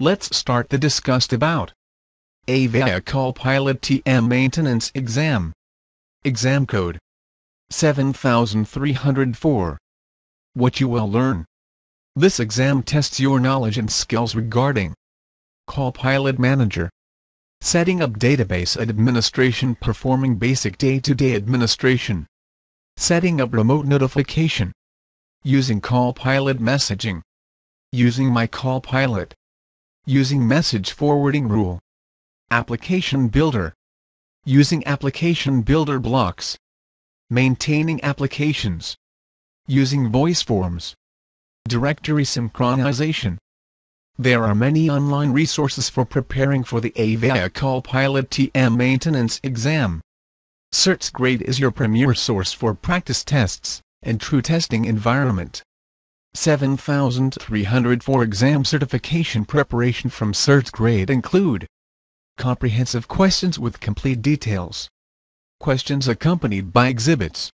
Let's start the discussion about Avaya Call Pilot TM Maintenance Exam. Exam Code 7304. What you will learn. This exam tests your knowledge and skills regarding Call Pilot Manager, setting up database administration, performing basic day-to-day administration, setting up remote notification, using Call Pilot Messaging, using My Call Pilot, using message forwarding rule, application builder, using application builder blocks, maintaining applications, using voice forms, directory synchronization. There are many online resources for preparing for the Avaya Call Pilot TM Maintenance Exam. CertsGrade is your premier source for practice tests and true testing environment. 7304 exam certification preparation from CertsGrade include comprehensive questions with complete details, questions accompanied by exhibits,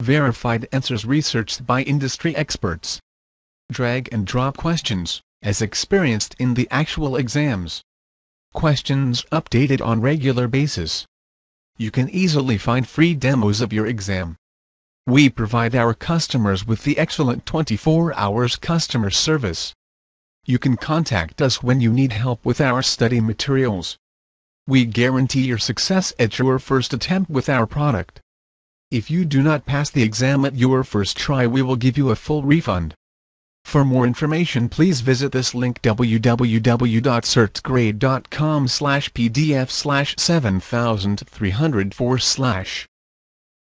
verified answers researched by industry experts, drag and drop questions, as experienced in the actual exams, questions updated on regular basis. You can easily find free demos of your exam. We provide our customers with the excellent 24-hour customer service. You can contact us when you need help with our study materials. We guarantee your success at your first attempt with our product. If you do not pass the exam at your first try, we will give you a full refund. For more information, please visit this link: www.certsgrade.com/pdf/7304/.